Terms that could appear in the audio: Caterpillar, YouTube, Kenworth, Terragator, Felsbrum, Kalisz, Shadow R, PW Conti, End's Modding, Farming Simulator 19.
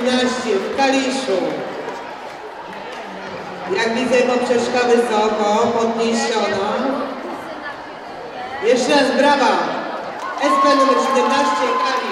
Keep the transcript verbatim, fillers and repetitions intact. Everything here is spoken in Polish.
w Kaliszu. Jak widzę, poprzeczka wysoko, podniesiona. Jeszcze raz brawa. S P numer siedemnaście, Kalisz.